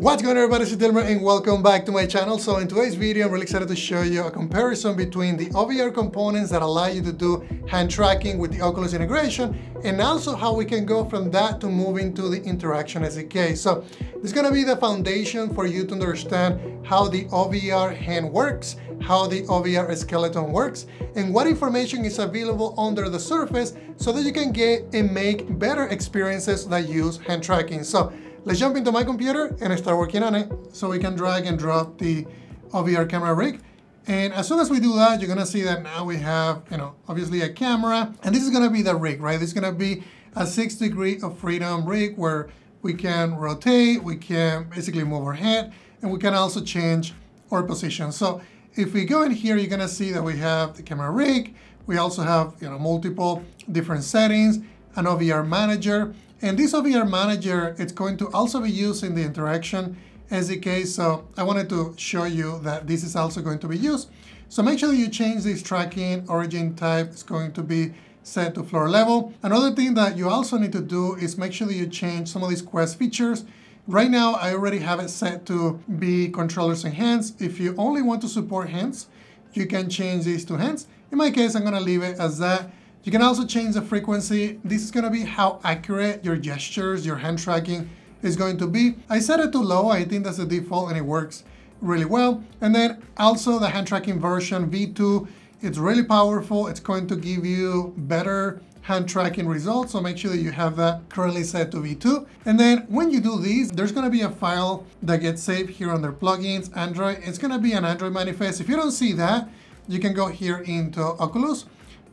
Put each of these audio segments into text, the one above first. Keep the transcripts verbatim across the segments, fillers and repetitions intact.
What's going on, everybody? It's Dilmer and welcome back to my channel. So in today's video, I'm really excited to show you a comparison between the O V R components that allow you to do hand tracking with the Oculus integration, and also how we can go from that to moving to the Interaction S D K. So this is going to be the foundation for you to understand how the O V R hand works, how the O V R skeleton works, and what information is available under the surface so that you can get and make better experiences that use hand tracking. So let's jump into my computer and start working on it. So we can drag and drop the O V R camera rig. And as soon as we do that, you're gonna see that now we have, you know, obviously a camera. And this is gonna be the rig, right? This is gonna be a six degree of freedom rig where we can rotate, we can basically move our head, and we can also change our position. So if we go in here, you're gonna see that we have the camera rig. We also have, you know, multiple different settings, an O V R manager. And this O V R Manager, it's going to also be used in the Interaction S D K, so I wanted to show you that this is also going to be used. So make sure you change this tracking origin type. It's going to be set to floor level. Another thing that you also need to do is make sure that you change some of these Quest features. Right now, I already have it set to be controllers and hands. If you only want to support hands, you can change these to hands. In my case, I'm gonna leave it as that. You can also change the frequency. This is going to be how accurate your gestures, your hand tracking is going to be. I set it to low. I think that's the default and it works really well. And then also the hand tracking version V two, it's really powerful. It's going to give you better hand tracking results. So make sure that you have that currently set to V two. And then when you do these, there's going to be a file that gets saved here under plugins, Android. It's going to be an Android manifest. If you don't see that, you can go here into Oculus.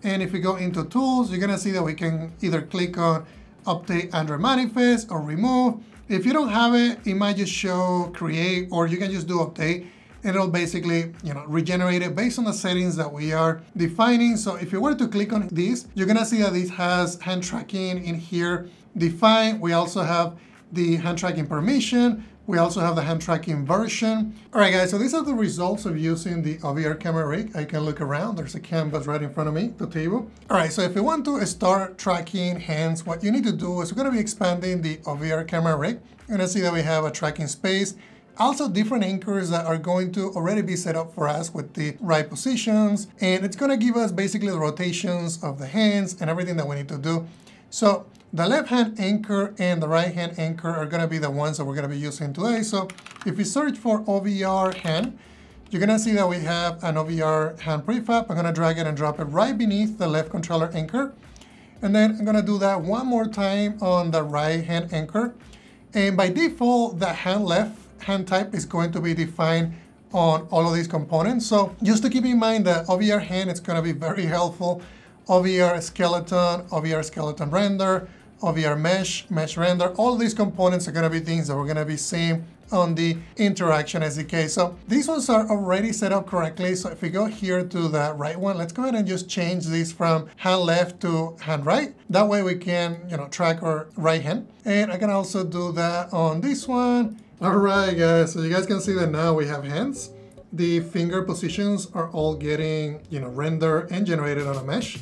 And if we go into tools, you're gonna see that we can either click on update Android manifest or remove. If you don't have it, it might just show create, or you can just do update and it'll basically, you know, regenerate it based on the settings that we are defining. So if you were to click on this, you're gonna see that this has hand tracking in here defined. We also have the hand tracking permission. We also have the hand tracking version. All right, guys, so these are the results of using the O V R camera rig. I can look around. There's a canvas right in front of me, the table. All right, so if you want to start tracking hands, what you need to do is we're gonna be expanding the O V R camera rig. You're gonna see that we have a tracking space. Also different anchors that are going to already be set up for us with the right positions. And it's gonna give us basically the rotations of the hands and everything that we need to do. So the left-hand anchor and the right-hand anchor are gonna be the ones that we're gonna be using today. So if we search for O V R hand, you're gonna see that we have an O V R hand prefab. I'm gonna drag it and drop it right beneath the left controller anchor. And then I'm gonna do that one more time on the right-hand anchor. And by default, the hand left hand type is going to be defined on all of these components. So just to keep in mind that O V R hand is gonna be very helpful. O V R skeleton, O V R skeleton render, O V R mesh, mesh render, all these components are gonna be things that we're gonna be seeing on the Interaction S D K. So these ones are already set up correctly. So if we go here to the right one, let's go ahead and just change these from hand left to hand right. That way we can, you know, track our right hand. And I can also do that on this one. All right, guys, so you guys can see that now we have hands. The finger positions are all getting, you know, rendered and generated on a mesh.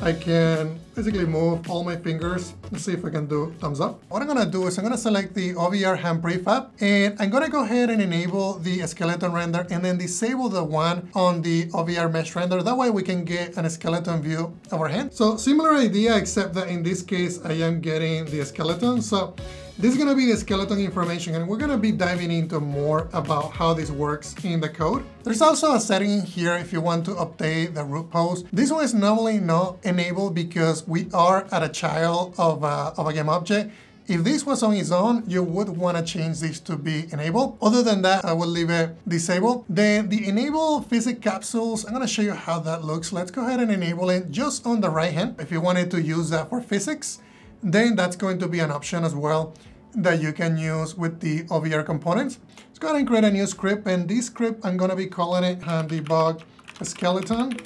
I can basically move all my fingers. Let's see if I can do thumbs up. What I'm gonna do is I'm gonna select the O V R hand prefab, and I'm gonna go ahead and enable the skeleton render and then disable the one on the O V R mesh render. That way we can get an skeleton view of our hand. So similar idea, except that in this case, I am getting the skeleton. So this is gonna be the skeleton information, and we're gonna be diving into more about how this works in the code. There's also a setting here if you want to update the root pose. This one is normally not enabled because we are at a child of a, of a game object. If this was on its own, you would wanna change this to be enabled. Other than that, I will leave it disabled. Then the enable physics capsules, I'm gonna show you how that looks. Let's go ahead and enable it just on the right hand if you wanted to use that for physics. Then that's going to be an option as well that you can use with the O V R components. Let's go ahead and create a new script. And this script, I'm gonna be calling it debug skeleton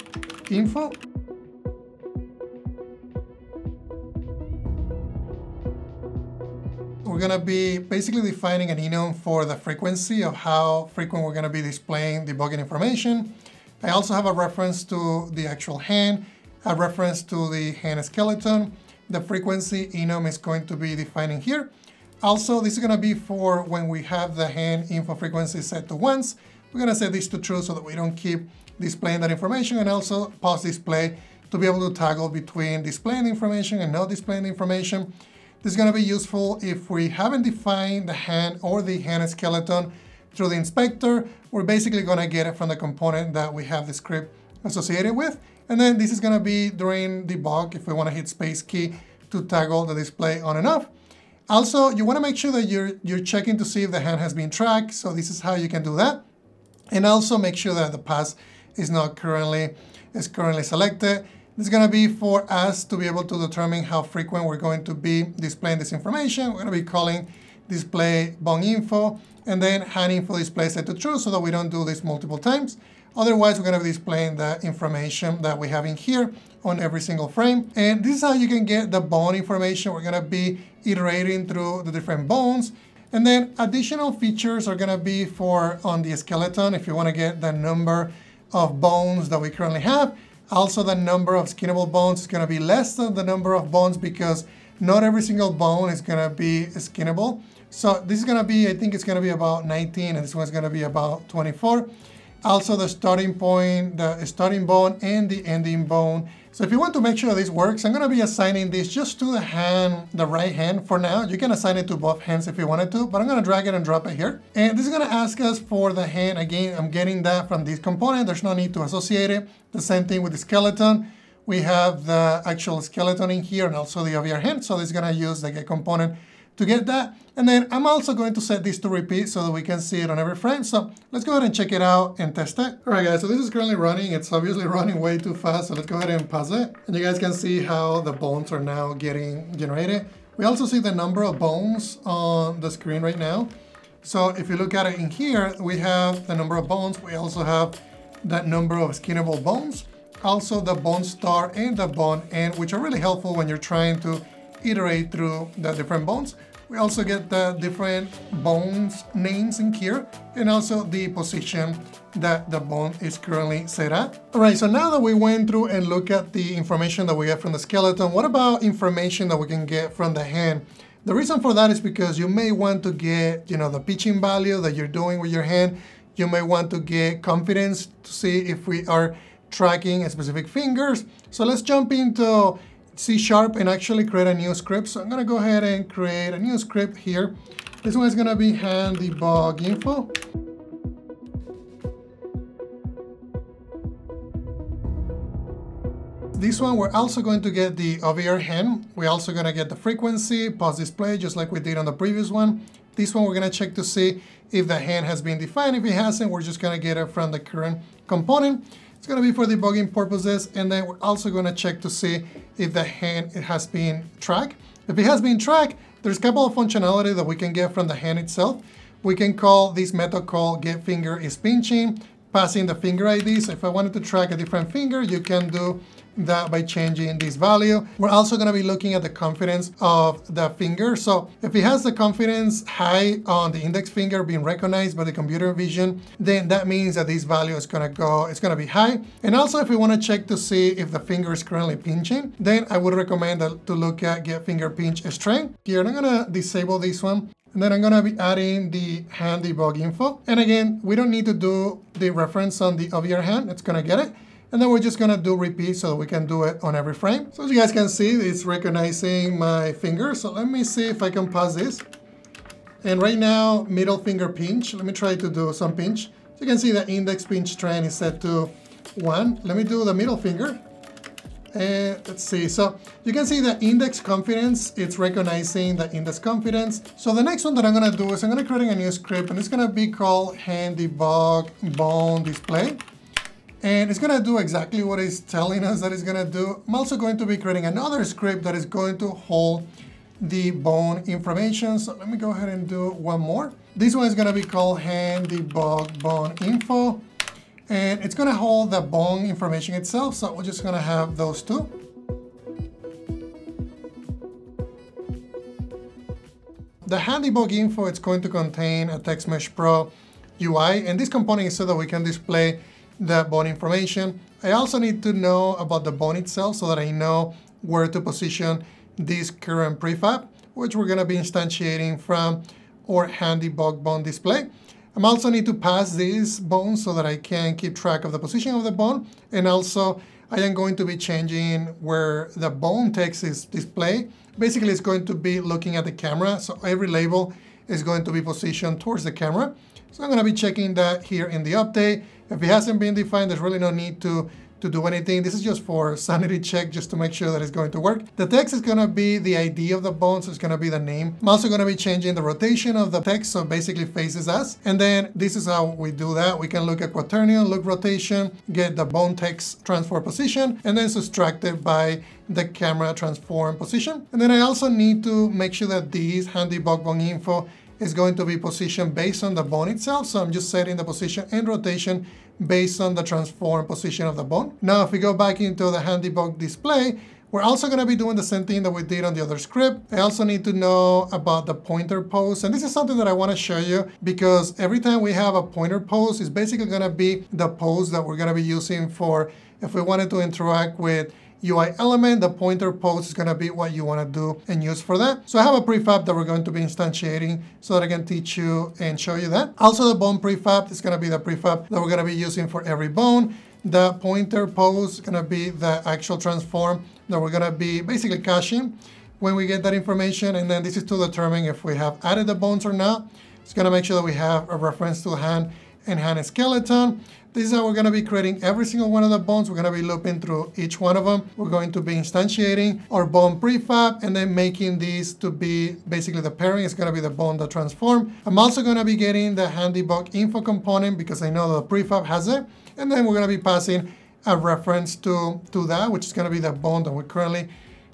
info. We're gonna be basically defining an enum for the frequency of how frequent we're gonna be displaying debugging information. I also have a reference to the actual hand, a reference to the hand skeleton. The frequency enum is going to be defining here. Also, this is gonna be for when we have the hand info frequency set to ones. We're gonna set this to true so that we don't keep displaying that information, and also pause display to be able to toggle between displaying information and not displaying information. This is gonna be useful if we haven't defined the hand or the hand skeleton through the inspector. We're basically gonna get it from the component that we have the script associated with. And then this is gonna be during debug if we wanna hit space key to toggle the display on and off. Also, you wanna make sure that you're, you're checking to see if the hand has been tracked. So this is how you can do that. And also make sure that the path is not currently, is currently selected. This is gonna be for us to be able to determine how frequent we're going to be displaying this information. We're gonna be calling display bong info and then hand info display set to true so that we don't do this multiple times. Otherwise, we're gonna be displaying the information that we have in here on every single frame. And this is how you can get the bone information. We're gonna be iterating through the different bones. And then additional features are gonna be for on the skeleton if you wanna get the number of bones that we currently have. Also, the number of skinnable bones is gonna be less than the number of bones because not every single bone is gonna be skinnable. So this is gonna be, I think it's gonna be about nineteen and this one's gonna be about twenty-four. Also the starting point, the starting bone and the ending bone. So if you want to make sure this works, I'm gonna be assigning this just to the hand, the right hand for now. You can assign it to both hands if you wanted to, but I'm gonna drag it and drop it here. And this is gonna ask us for the hand. Again, I'm getting that from this component. There's no need to associate it. The same thing with the skeleton. We have the actual skeleton in here and also the O V R hand. So this is gonna use the get component to get that. And then I'm also going to set this to repeat so that we can see it on every frame. So let's go ahead and check it out and test it. All right guys, so this is currently running. It's obviously running way too fast. So let's go ahead and pause it. And you guys can see how the bones are now getting generated. We also see the number of bones on the screen right now. So if you look at it in here, we have the number of bones. We also have that number of skinnable bones. Also the bone star and the bone end, which are really helpful when you're trying to iterate through the different bones. We also get the different bones names in here and also the position that the bone is currently set at. All right, so now that we went through and looked at the information that we get from the skeleton, what about information that we can get from the hand? The reason for that is because you may want to get, you know, the pitching value that you're doing with your hand. You may want to get confidence to see if we are tracking specific fingers. So let's jump into C sharp and actually create a new script. So I'm gonna go ahead and create a new script here. This one is gonna be hand debug info. This one, we're also going to get the O V R hand. We're also gonna get the frequency, pause display, just like we did on the previous one. This one, we're gonna check to see if the hand has been defined. If it hasn't, we're just gonna get it from the current component. It's gonna be for debugging purposes, and then we're also gonna check to see if the hand has been tracked. If it has been tracked, there's a couple of functionality that we can get from the hand itself. We can call this method called getFingerIsPinching, passing the finger I D. So if I wanted to track a different finger, you can do that by changing this value. We're also gonna be looking at the confidence of the finger. So if it has the confidence high on the index finger being recognized by the computer vision, then that means that this value is gonna go, it's gonna be high. And also if we wanna check to see if the finger is currently pinching, then I would recommend that to look at get finger pinch strength. Here, I'm gonna disable this one. And then I'm gonna be adding the hand debug info. And again, we don't need to do the reference on the O V R hand, it's gonna get it. And then we're just gonna do repeat so that we can do it on every frame. So as you guys can see, it's recognizing my finger. So let me see if I can pause this. And right now, middle finger pinch. Let me try to do some pinch. So you can see the index pinch trend is set to one. Let me do the middle finger. And let's see, so you can see the index confidence, it's recognizing the index confidence. So the next one that I'm gonna do is I'm gonna create a new script and it's gonna be called hand debug bone display. And it's gonna do exactly what it's telling us that it's gonna do. I'm also going to be creating another script that is going to hold the bone information. So let me go ahead and do one more. This one is gonna be called hand debug bone info. And it's gonna hold the bone information itself. So we're just gonna have those two. The hand debug info, it's going to contain a TextMeshPro U I. And this component is so that we can display the bone information. I also need to know about the bone itself so that I know where to position this current prefab. which we're going to be instantiating from our handy bug bone display. I also need to pass this bone so that I can keep track of the position of the bone. And also, I am going to be changing where the bone text is displayed. Basically, it's going to be looking at the camera. So every label is going to be positioned towards the camera. So I'm going to be checking that here in the update. If it hasn't been defined, there's really no need to, to do anything. This is just for sanity check, just to make sure that it's going to work. The text is going to be the I D of the bone, so it's going to be the name. I'm also going to be changing the rotation of the text, so basically faces us. And then this is how we do that. We can look at quaternion, look rotation, get the bone text transform position, and then subtract it by the camera transform position. And then I also need to make sure that these handy bug bone info is going to be positioned based on the bone itself. So I'm just setting the position and rotation based on the transform position of the bone. Now, if we go back into the handy bug display, we're also going to be doing the same thing that we did on the other script. I also need to know about the pointer pose. And this is something that I want to show you, because every time we have a pointer pose, it's basically going to be the pose that we're going to be using for if we wanted to interact with U I element. The pointer pose is going to be what you want to do and use for that. So I have a prefab that we're going to be instantiating so that I can teach you and show you that. Also, the bone prefab is going to be the prefab that we're going to be using for every bone. The pointer pose is going to be the actual transform that we're going to be basically caching when we get that information. And then this is to determine if we have added the bones or not. It's going to make sure that we have a reference to the hand and hand skeleton. This is how we're going to be creating every single one of the bones. We're going to be looping through each one of them. We're going to be instantiating our bone prefab and then making these to be basically the pairing. It's going to be the bone that transform. I'm also going to be getting the handy bug info component because I know the prefab has it. And then we're going to be passing a reference to, to that, which is going to be the bone that we're currently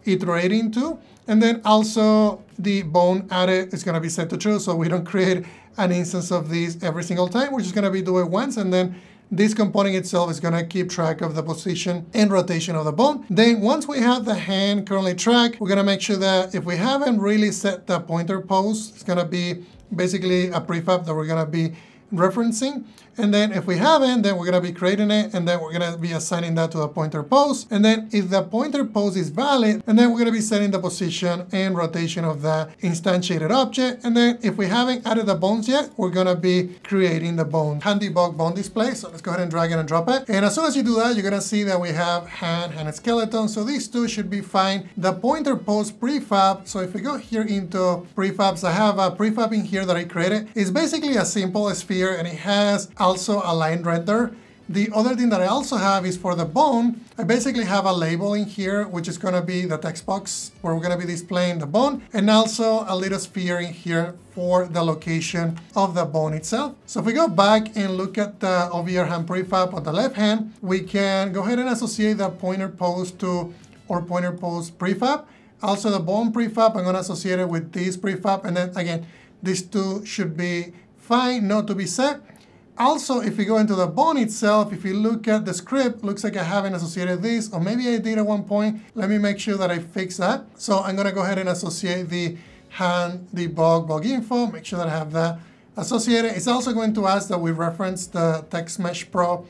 iterating to. And then also the bone added is going to be set to true, so we don't create an instance of these every single time. We're just going to be doing it once, and then this component itself is going to keep track of the position and rotation of the bone. Then once we have the hand currently tracked, we're going to make sure that if we haven't really set the pointer pose, it's going to be basically a prefab that we're going to be referencing. And then if we haven't, then we're going to be creating it, and then we're going to be assigning that to the pointer pose. And then if the pointer pose is valid, and then we're going to be setting the position and rotation of that instantiated object. And then if we haven't added the bones yet, we're going to be creating the bone handy bug bone display. So let's go ahead and drag it and drop it. And as soon as you do that, you're going to see that we have hand and skeleton. So these two should be fine. The pointer pose prefab. So if we go here into prefabs, I have a prefab in here that I created. It's basically a simple sphere, and it has also a line render. The other thing that I also have is for the bone, I basically have a label in here, which is going to be the text box where we're going to be displaying the bone, and also a little sphere in here for the location of the bone itself. So if we go back and look at the O V R hand prefab on the left hand, we can go ahead and associate the pointer pose to our pointer pose prefab. Also the bone prefab, I'm going to associate it with this prefab. And then again, these two should be fine, not to be set. Also, if we go into the bone itself, if you look at the script, looks like I haven't associated this, or maybe I did at one point. Let me make sure that I fix that. So I'm going to go ahead and associate the hand, the bug, bug info, make sure that I have that associated. It's also going to ask that we reference the TextMeshPro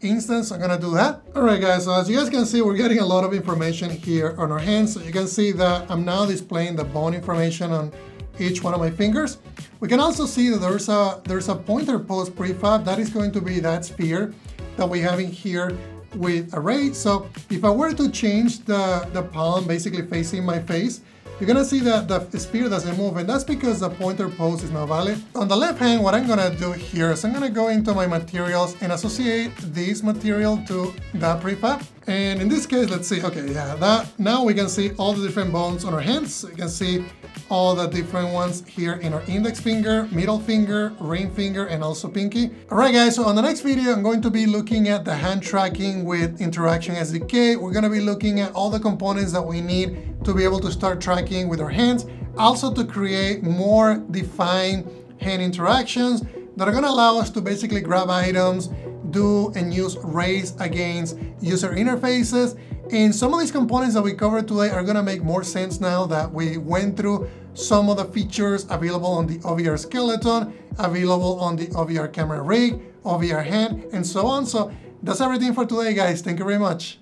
instance. I'm going to do that. All right, guys. So as you guys can see, we're getting a lot of information here on our hands. So you can see that I'm now displaying the bone information on each one of my fingers. We can also see that there's a, there's a pointer pose prefab that is going to be that sphere that we have in here with array. So if I were to change the, the palm basically facing my face, you're gonna see that the sphere doesn't move, and that's because the pointer pose is not valid. On the left hand, what I'm gonna do here is I'm gonna go into my materials and associate this material to that prefab. And in this case, let's see, okay, yeah, that, now we can see all the different bones on our hands. You can see all the different ones here in our index finger, middle finger, ring finger, and also pinky. All right, guys, so on the next video, I'm going to be looking at the hand tracking with Interaction S D K. We're gonna be looking at all the components that we need to be able to start tracking with our hands, also to create more defined hand interactions that are going to allow us to basically grab items, do and use arrays against user interfaces. And some of these components that we covered today are going to make more sense now that we went through some of the features available on the O V R skeleton, available on the O V R camera rig, O V R hand, and so on. So that's everything for today, guys. Thank you very much.